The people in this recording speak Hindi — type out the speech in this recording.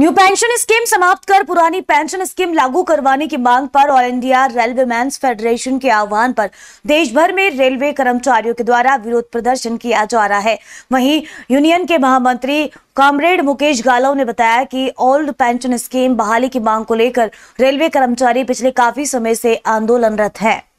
न्यू पेंशन स्कीम समाप्त कर पुरानी पेंशन स्कीम लागू करवाने की मांग पर all India railway mains federation के आह्वान पर देश भर में रेलवे कर्मचारियों के द्वारा विरोध प्रदर्शन किया जा रहा है। वहीं यूनियन के महामंत्री कॉमरेड मुकेश गालव ने बताया कि ओल्ड पेंशन स्कीम बहाली की मांग को लेकर रेलवे कर्मचारी पिछले काफी समय से आंदोलनरत है।